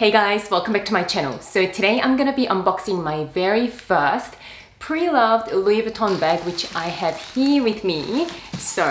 Hey guys, welcome back to my channel. So today I'm gonna be unboxing my very first pre-loved Louis Vuitton bag, which I have here with me. So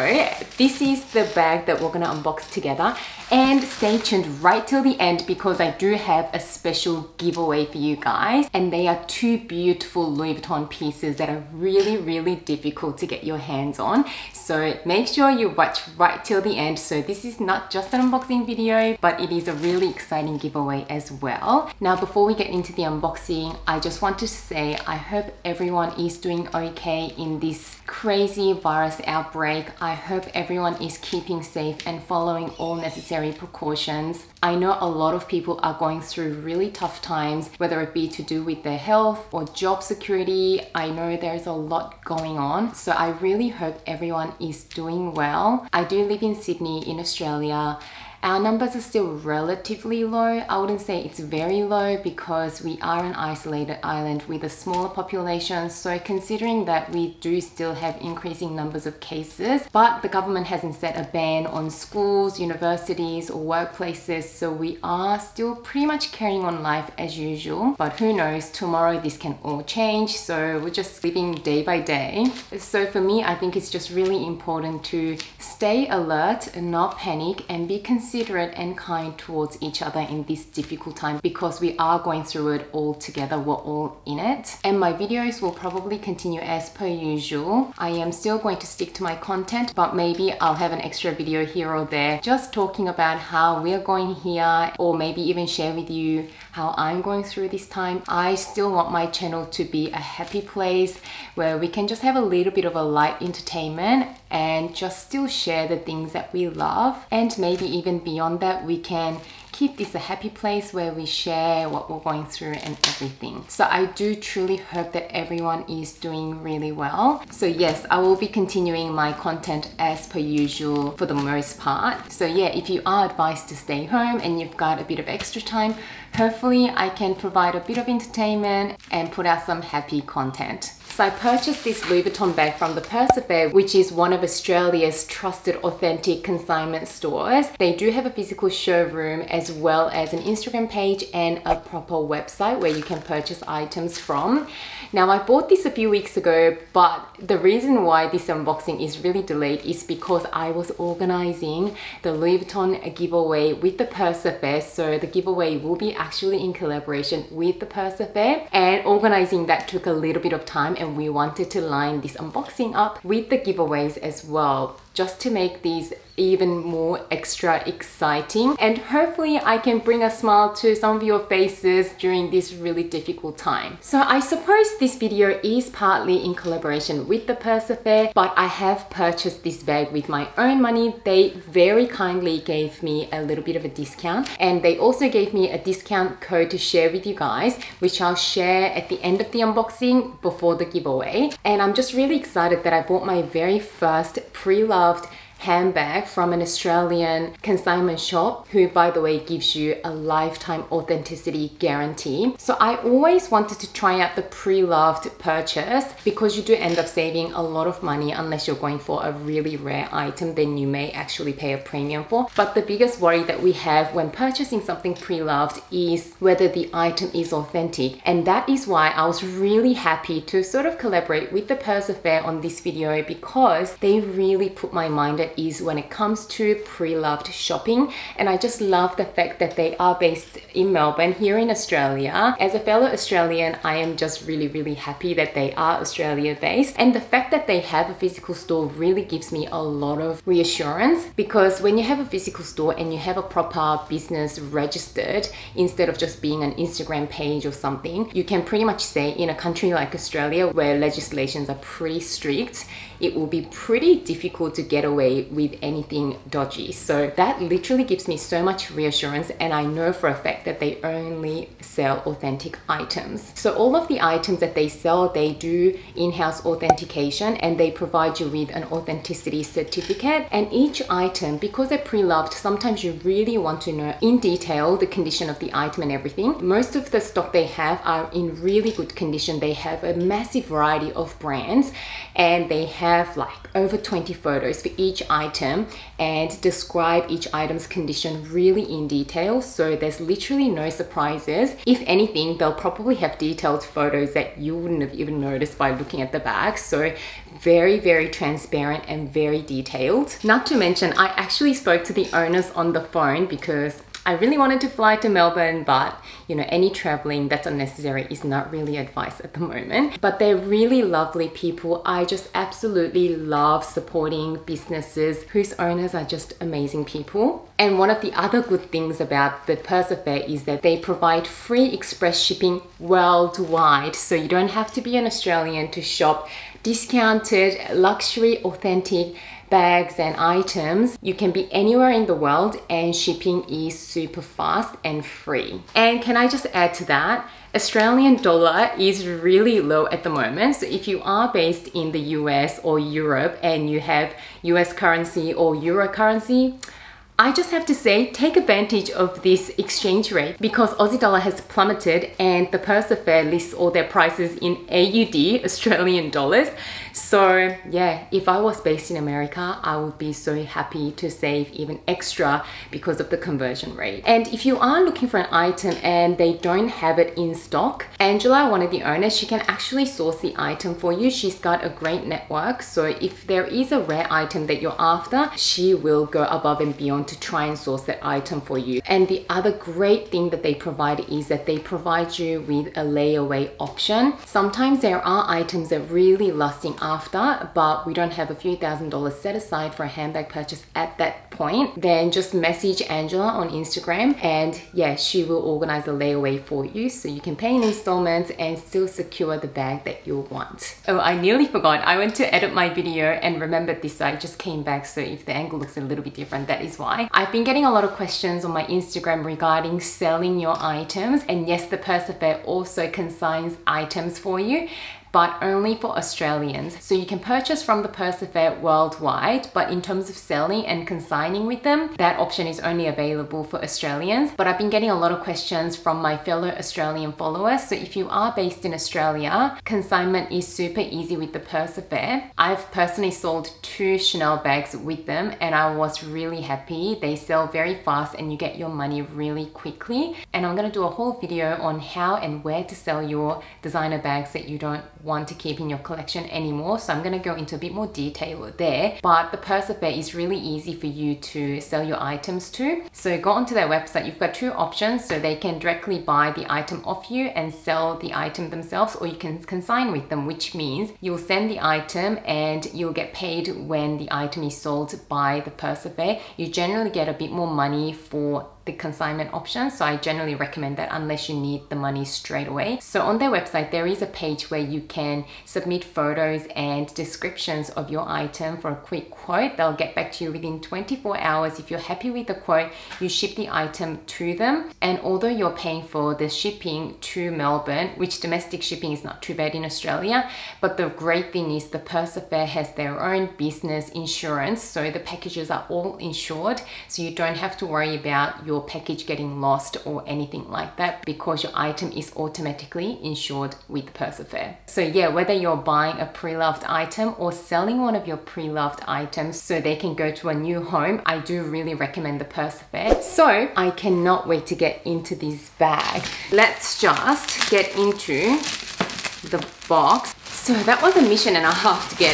this is the bag that we're gonna unbox together, and stay tuned right till the end because I do have a special giveaway for you guys, and they are two beautiful Louis Vuitton pieces that are really difficult to get your hands on. So make sure you watch right till the end. So this is not just an unboxing video, but it is a really exciting giveaway as well. Now before we get into the unboxing, I just want to say I hope everyone is doing okay in this crazy virus outbreak. I hope everyone is keeping safe and following all necessary precautions. I know a lot of people are going through really tough times, whether it be to do with their health or job security. I know there's a lot going on, so I really hope everyone is doing well. I do live in Sydney in Australia. Our numbers are still relatively low. I wouldn't say it's very low because we are an isolated island with a smaller population. So considering that, we do still have increasing numbers of cases, but the government hasn't set a ban on schools, universities or workplaces. So we are still pretty much carrying on life as usual, but who knows, tomorrow this can all change. So we're just living day by day. So for me, I think it's just really important to stay alert and not panic and be considerate and kind towards each other in this difficult time, because we are going through it all together. We're all in it. And my videos will probably continue as per usual. I am still going to stick to my content, but maybe I'll have an extra video here or there just talking about how we're going here, or maybe even share with you how I'm going through this time. I still want my channel to be a happy place where we can just have a little bit of a light entertainment and just still share the things that we love. And maybe even beyond that, we can keep this a happy place where we share what we're going through and everything. So I do truly hope that everyone is doing really well. So yes, I will be continuing my content as per usual for the most part. So yeah, if you are advised to stay home and you've got a bit of extra time, hopefully I can provide a bit of entertainment and put out some happy content. So I purchased this Louis Vuitton bag from The Purse Affair, which is one of Australia's trusted authentic consignment stores. They do have a physical showroom as well as an Instagram page and a proper website where you can purchase items from. Now I bought this a few weeks ago, but the reason why this unboxing is really delayed is because I was organizing the Louis Vuitton giveaway with The Purse Affair. So the giveaway will be actually in collaboration with The Purse Affair, and organizing that took a little bit of time, and we wanted to line this unboxing up with the giveaways as well, just to make these even more extra exciting, and hopefully I can bring a smile to some of your faces during this really difficult time. So I suppose this video is partly in collaboration with The Purse Affair, but I have purchased this bag with my own money. They very kindly gave me a little bit of a discount, and they also gave me a discount code to share with you guys, which I'll share at the end of the unboxing before the giveaway. And I'm just really excited that I bought my very first pre-loved handbag from an Australian consignment shop, who by the way gives you a lifetime authenticity guarantee. So I always wanted to try out the pre-loved purchase, because you do end up saving a lot of money unless you're going for a really rare item, then you may actually pay a premium for. But the biggest worry that we have when purchasing something pre-loved is whether the item is authentic, and that is why I was really happy to sort of collaborate with The Purse Affair on this video, because they really put my mind at ease when it comes to pre-loved shopping. And I just love the fact that they are based in Melbourne here in Australia. As a fellow Australian, I am just really happy that they are Australia based, and the fact that they have a physical store really gives me a lot of reassurance, because when you have a physical store and you have a proper business registered instead of just being an Instagram page or something, you can pretty much say in a country like Australia where legislations are pretty strict, it will be pretty difficult to get away with anything dodgy. So that literally gives me so much reassurance, and I know for a fact that they only sell authentic items. So all of the items that they sell, they do in-house authentication, and they provide you with an authenticity certificate. And each item, because they're pre-loved, sometimes you really want to know in detail the condition of the item and everything. Most of the stock they have are in really good condition. They have a massive variety of brands, and they have like over 20 photos for each item and describe each item's condition really in detail, so there's literally no surprises. If anything, they'll probably have detailed photos that you wouldn't have even noticed by looking at the bag. So very transparent and very detailed. Not to mention, I actually spoke to the owners on the phone because I really wanted to fly to Melbourne, but you know, any traveling that's unnecessary is not really advice at the moment. But they're really lovely people. I just absolutely love supporting businesses whose owners are just amazing people. And one of the other good things about the Purse Affair is that they provide free express shipping worldwide. So you don't have to be an Australian to shop discounted, luxury, authentic bags and items. You can be anywhere in the world and shipping is super fast and free. And can I just add to that, Australian dollar is really low at the moment. So if you are based in the US or Europe and you have US currency or Euro currency, I just have to say, take advantage of this exchange rate because Aussie dollar has plummeted and the Purse Affair lists all their prices in AUD, Australian dollars. So yeah, if I was based in America, I would be so happy to save even extra because of the conversion rate. And if you are looking for an item and they don't have it in stock, Angela, one of the owners, she can actually source the item for you. She's got a great network. So if there is a rare item that you're after, she will go above and beyond to try and source that item for you. And the other great thing that they provide is that they provide you with a layaway option. Sometimes there are items that really lusting after, but we don't have a few $1,000 set aside for a handbag purchase at that point, then just message Angela on Instagram and yeah, she will organize a layaway for you so you can pay in installments and still secure the bag that you want. Oh, I nearly forgot. I went to edit my video and remembered this side just came back, so if the angle looks a little bit different, that is why. I've been getting a lot of questions on my Instagram regarding selling your items, and yes, the Purse Affair also consigns items for you, but only for Australians. So you can purchase from the Purse Affair worldwide, but in terms of selling and consigning with them, that option is only available for Australians. But I've been getting a lot of questions from my fellow Australian followers. So if you are based in Australia, consignment is super easy with the Purse Affair. I've personally sold 2 Chanel bags with them and I was really happy. They sell very fast and you get your money really quickly. And I'm gonna do a whole video on how and where to sell your designer bags that you don't want to keep in your collection anymore, so I'm going to go into a bit more detail there. But the Purse Affair is really easy for you to sell your items to. So go onto their website. You've got 2 options, so they can directly buy the item off you and sell the item themselves, or you can consign with them, which means you'll send the item and you'll get paid when the item is sold by the Purse Affair. You generally get a bit more money for the consignment option, so I generally recommend that unless you need the money straight away. So on their website there is a page where you can submit photos and descriptions of your item for a quick quote. They'll get back to you within 24 hours. If you're happy with the quote, you ship the item to them, and although you're paying for the shipping to Melbourne, which domestic shipping is not too bad in Australia, but the great thing is the Purse Affair has their own business insurance, so the packages are all insured, so you don't have to worry about your package getting lost or anything like that because your item is automatically insured with the Purse Affair. So yeah, whether you're buying a pre-loved item or selling one of your pre-loved items so they can go to a new home, I do really recommend the Purse Affair. So I cannot wait to get into this bag. Let's just get into the box. So that was a mission and a half to get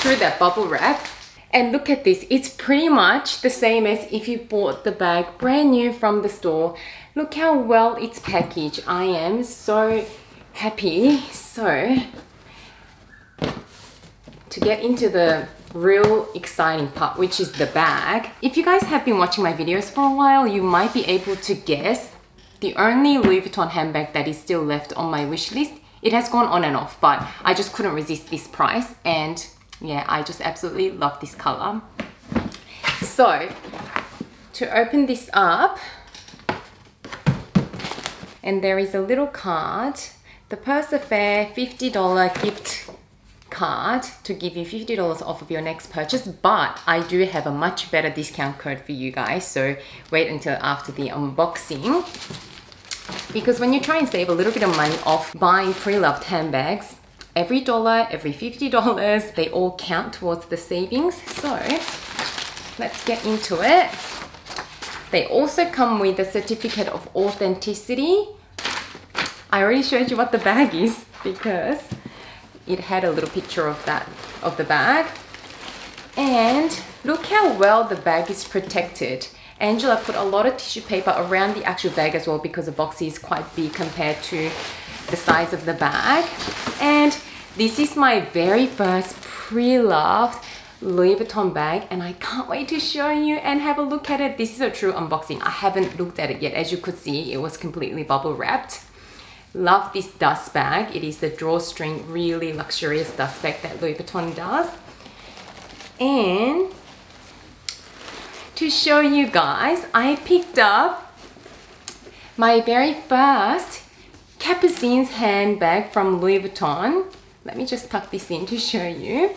through that bubble wrap. And look at this, it's pretty much the same as if you bought the bag brand new from the store. Look how well it's packaged. I am so happy. So to get into the real exciting part, which is the bag. If you guys have been watching my videos for a while, you might be able to guess the only Louis Vuitton handbag that is still left on my wish list. It has gone on and off, but I just couldn't resist this price, and yeah, I just absolutely love this color. So to open this up, and there is a little card, the Purse Affair $50 gift card to give you $50 off of your next purchase, but I do have a much better discount code for you guys, so wait until after the unboxing, because when you try and save a little bit of money off buying pre-loved handbags, every dollar, every $50, they all count towards the savings. So let's get into it. They also come with a certificate of authenticity. I already showed you what the bag is because it had a little picture of that, of the bag. And look how well the bag is protected. Angela put a lot of tissue paper around the actual bag as well because the box is quite big compared to the size of the bag. And this is my very first pre-loved Louis Vuitton bag, and I can't wait to show you and have a look at it. This is a true unboxing. I haven't looked at it yet. As you could see, it was completely bubble wrapped. Love this dust bag. It is the drawstring, really luxurious dust bag that Louis Vuitton does. And to show you guys, I picked up my very first Capucines handbag from Louis Vuitton. Let me just tuck this in to show you.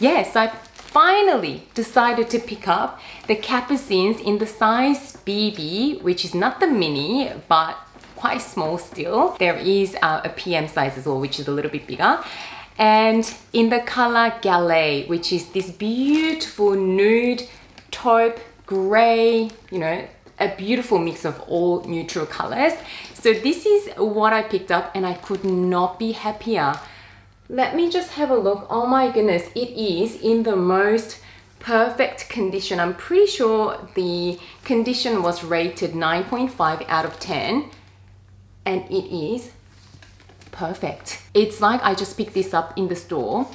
Yes, I finally decided to pick up the Capucines in the size BB, which is not the mini, but quite small still. There is a PM size as well, which is a little bit bigger. And in the color Galet, which is this beautiful nude, taupe, gray, you know, a beautiful mix of all neutral colors. So this is what I picked up, and I could not be happier. Let me just have a look. Oh my goodness, it is in the most perfect condition. I'm pretty sure the condition was rated 9.5 out of 10, and it is perfect. It's like I just picked this up in the store,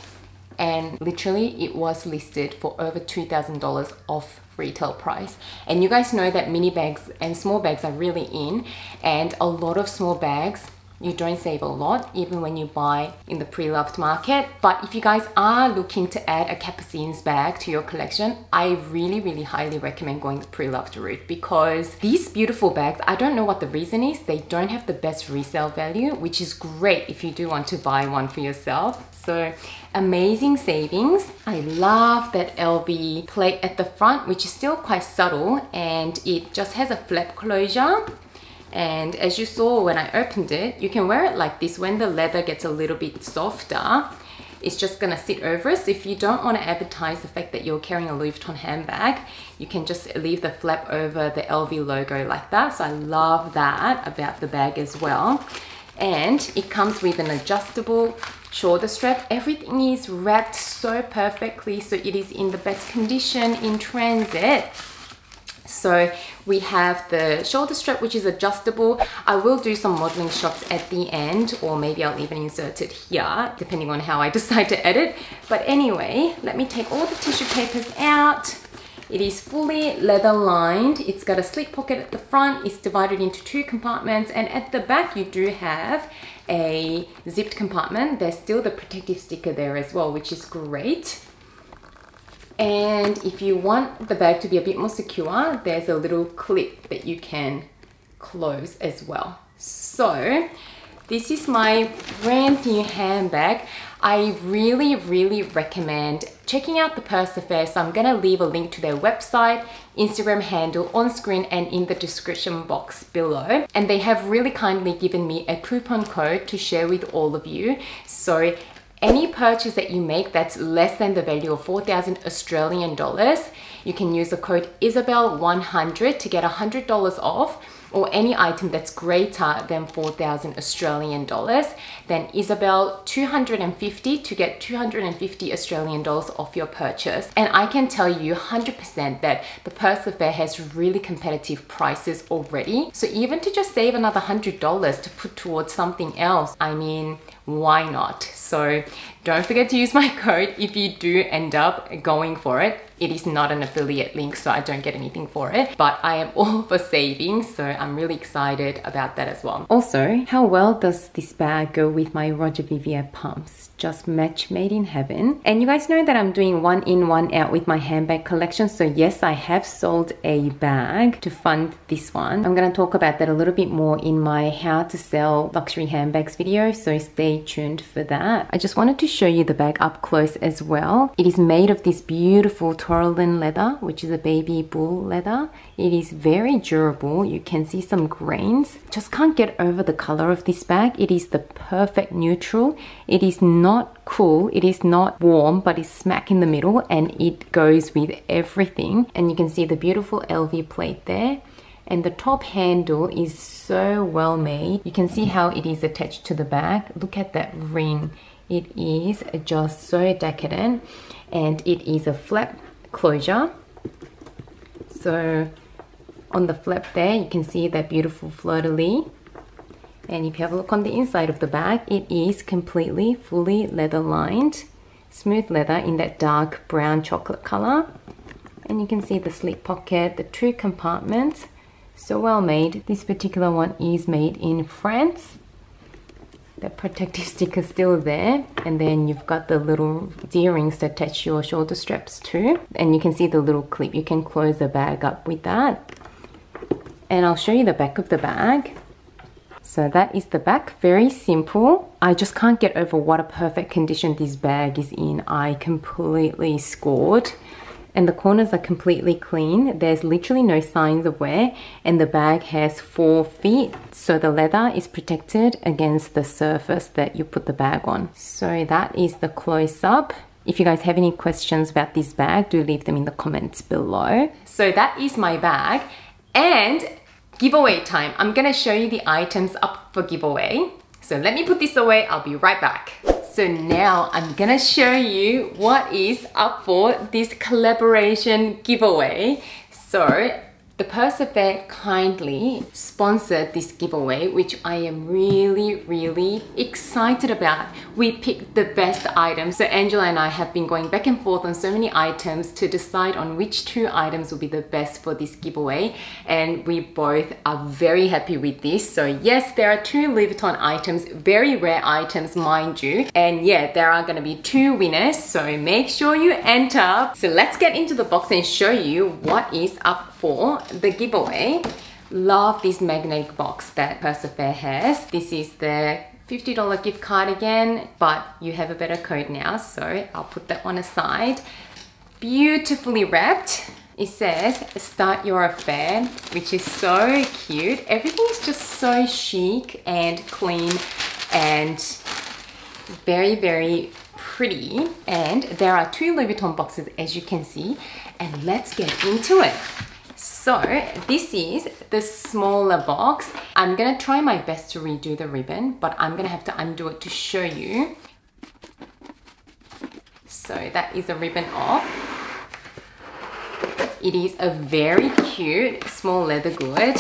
and literally it was listed for over $2,000 off retail price. And you guys know that mini bags and small bags are really in, and a lot of small bags, you don't save a lot even when you buy in the pre-loved market. But if you guys are looking to add a Capucines bag to your collection, I really, really highly recommend going the pre-loved route, because these beautiful bags, I don't know what the reason is, they don't have the best resale value, which is great if you do want to buy one for yourself. So amazing savings. I love that LV plate at the front, which is still quite subtle, and it just has a flap closure. And as you saw when I opened it, you can wear it like this. When the leather gets a little bit softer, it's just gonna sit over us. So if you don't want to advertise the fact that you're carrying a Louis Vuitton handbag, you can just leave the flap over the LV logo like that. So I love that about the bag as well. And it comes with an adjustable shoulder strap. Everything is wrapped so perfectly, so it is in the best condition in transit. So we have the shoulder strap, which is adjustable. I will do some modeling shots at the end, or maybe I'll even insert it here, depending on how I decide to edit. But anyway, let me take all the tissue papers out. It is fully leather lined. It's got a slip pocket at the front. It's divided into two compartments. And at the back, you do have a zipped compartment. There's still the protective sticker there as well, which is great. And if you want the bag to be a bit more secure, there's a little clip that you can close as well. So this is my brand new handbag. I really, really recommend checking out The Purse Affair. So I'm going to leave a link to their website, Instagram handle on screen and in the description box below. And they have really kindly given me a coupon code to share with all of you. So any purchase that you make that's less than the value of 4,000 Australian dollars, you can use the code Isabelle100 to get $100 off, or any item that's greater than 4,000 Australian dollars, then Isabelle250 to get 250 Australian dollars off your purchase. And I can tell you 100% that The Purse Affair has really competitive prices already. So even to just save another $100 to put towards something else, I mean, why not? So don't forget to use my code if you do end up going for it. It is not an affiliate link, so I don't get anything for it, but I am all for savings, so I'm really excited about that as well. Also, how well does this bag go with my Roger Vivier pumps? Just match made in heaven. And you guys know that I'm doing one in, one out with my handbag collection, so yes, I have sold a bag to fund this one. I'm going to talk about that a little bit more in my how to sell luxury handbags video, so stay tuned for that. I just wanted to show you the bag up close as well. It is made of this beautiful Taurillon leather, which is a baby bull leather. It is very durable. You can see some grains. Just can't get over the color of this bag. It is the perfect neutral. It is not cool, it is not warm, but it's smack in the middle, and it goes with everything. And you can see the beautiful LV plate there. And the top handle is so well made. You can see how it is attached to the bag. Look at that ring. It is just so decadent. And it is a flap closure. So on the flap there, you can see that beautiful fleur-de-lis. And if you have a look on the inside of the bag, it is completely, fully leather lined. Smooth leather in that dark brown chocolate color. And you can see the slip pocket, the two compartments. So well made. This particular one is made in France. That protective sticker is still there, and then you've got the little D-rings to attach your shoulder straps to, and you can see the little clip. You can close the bag up with that. And I'll show you the back of the bag. So that is the back, very simple. I just can't get over what a perfect condition this bag is in. I completely scored. And the corners are completely clean. There's literally no signs of wear, and the bag has 4 feet, so the leather is protected against the surface that you put the bag on. So that is the close-up. If you guys have any questions about this bag, do leave them in the comments below. So that is my bag, and giveaway time. I'm gonna show you the items up for giveaway. So let me put this away, I'll be right back. So now I'm gonna show you what is up for this collaboration giveaway. So The Purse Affair kindly sponsored this giveaway, which I am really, really excited about. We picked the best items. So Angela and I have been going back and forth on so many items to decide on which two items will be the best for this giveaway. And we both are very happy with this. So yes, there are two Louis Vuitton items, very rare items, mind you. And yeah, there are gonna be two winners. So make sure you enter. So let's get into the box and show you what is up for the giveaway. Love this magnetic box that Purse Affair has. This is the $50 gift card again, but you have a better code now, so I'll put that one aside. Beautifully wrapped. It says, "Start your affair," which is so cute. Everything is just so chic and clean and very, very pretty. And there are two Louis Vuitton boxes, as you can see, and let's get into it. So this is the smaller box. I'm gonna try my best to redo the ribbon, but I'm gonna have to undo it to show you. So that is the ribbon off. It is a very cute small leather good.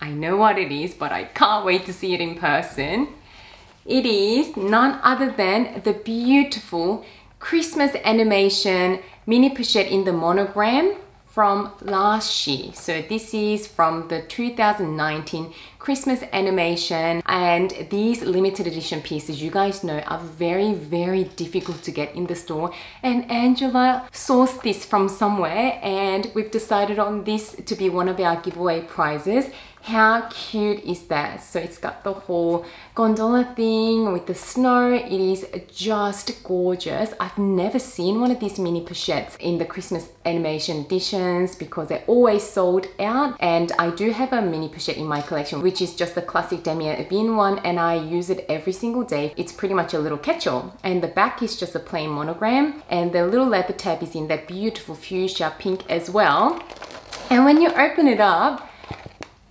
I know what it is, but I can't wait to see it in person. It is none other than the beautiful Christmas animation Mini Pochette in the monogram from last year. So this is from the 2019 Christmas animation, and these limited edition pieces, you guys know, are very, very difficult to get in the store, and Angela sourced this from somewhere, and we've decided on this to be one of our giveaway prizes. How cute is that? So it's got the whole gondola thing with the snow. It is just gorgeous. I've never seen one of these mini pochettes in the Christmas animation editions because they're always sold out. And I do have a mini pochette in my collection, which is just the classic Damier Ebene one, and I use it every single day. It's pretty much a little catch-all. And the back is just a plain monogram, and the little leather tab is in that beautiful fuchsia pink as well. And when you open it up,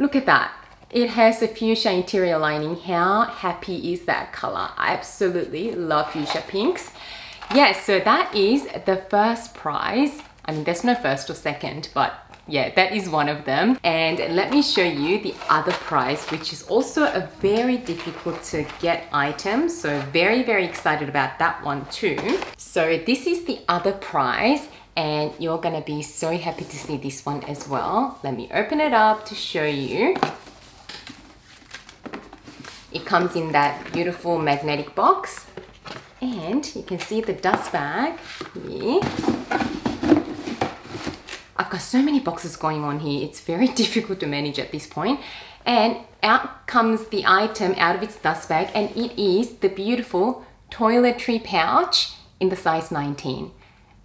look at that. It has a fuchsia interior lining. How happy is that color? I absolutely love fuchsia pinks. Yes, so that is the first prize. I mean, there's no first or second, but yeah, that is one of them. And let me show you the other prize, which is also a very difficult to get item. So very, very excited about that one too. So this is the other prize, and you're gonna be so happy to see this one as well. Let me open it up to show you. It comes in that beautiful magnetic box, and you can see the dust bag here. I've got so many boxes going on here, it's very difficult to manage at this point. And out comes the item out of its dust bag, and it is the beautiful toiletry pouch in the size 19.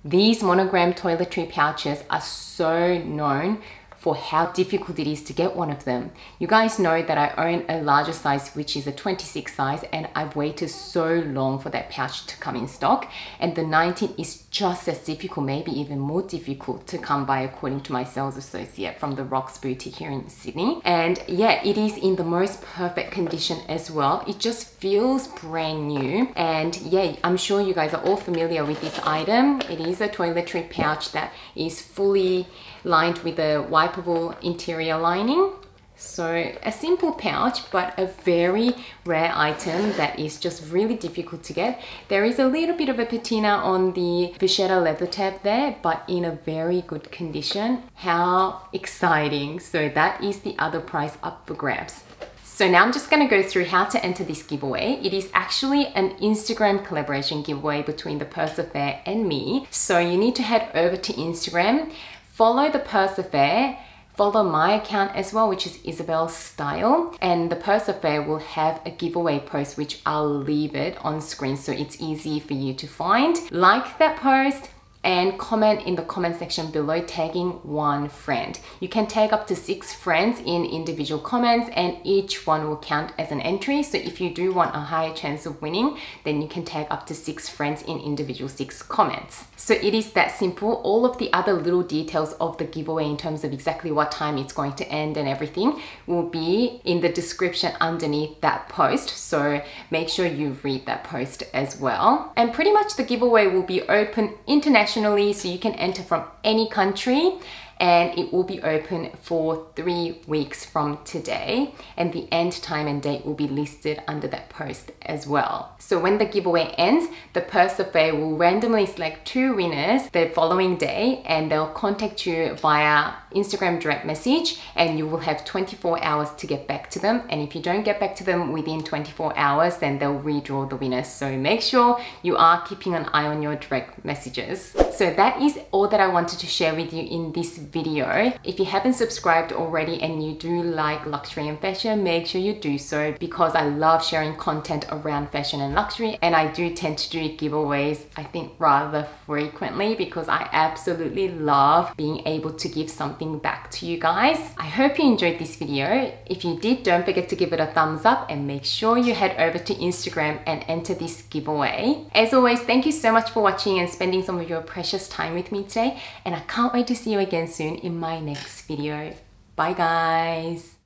These monogram toiletry pouches are so known for how difficult it is to get one of them. You guys know that I own a larger size, which is a 26 size, and I've waited so long for that pouch to come in stock, and the 19 is just as difficult, maybe even more difficult to come by, according to my sales associate from the Rocks Boutique here in Sydney. And yeah, it is in the most perfect condition as well. It just feels brand new. And yeah, I'm sure you guys are all familiar with this item. It is a toiletry pouch that is fully lined with a wipeable interior lining. So a simple pouch, but a very rare item that is just really difficult to get. There is a little bit of a patina on the Vachetta leather tab there, but in a very good condition. How exciting. So that is the other prize up for grabs. So now I'm just going to go through how to enter this giveaway. It is actually an Instagram collaboration giveaway between The Purse Affair and me. So you need to head over to Instagram, follow The Purse Affair, follow my account as well, which is Isabelle's Style, and The Purse Affair will have a giveaway post, which I'll leave it on screen so it's easy for you to find. Like that post and comment in the comment section below, tagging one friend. You can tag up to 6 friends in individual comments, and each one will count as an entry. So if you do want a higher chance of winning, then you can tag up to 6 friends in individual 6 comments. So it is that simple. All of the other little details of the giveaway in terms of exactly what time it's going to end and everything will be in the description underneath that post. So make sure you read that post as well. And pretty much the giveaway will be open internationally, so you can enter from any country, and it will be open for 3 weeks from today, and the end time and date will be listed under that post as well. So when the giveaway ends, The Purse Affair will randomly select 2 winners the following day, and they'll contact you via Instagram direct message, and you will have 24 hours to get back to them. And if you don't get back to them within 24 hours, then they'll redraw the winners. So make sure you are keeping an eye on your direct messages. So that is all that I wanted to share with you in this video. If you haven't subscribed already and you do like luxury and fashion, make sure you do so, because I love sharing content around fashion and luxury, and I do tend to do giveaways, I think, rather frequently, because I absolutely love being able to give something back to you guys. I hope you enjoyed this video. If you did, don't forget to give it a thumbs up, and make sure you head over to Instagram and enter this giveaway. As always, thank you so much for watching and spending some of your precious time with me today, and I can't wait to see you again soon in my next video. Bye guys.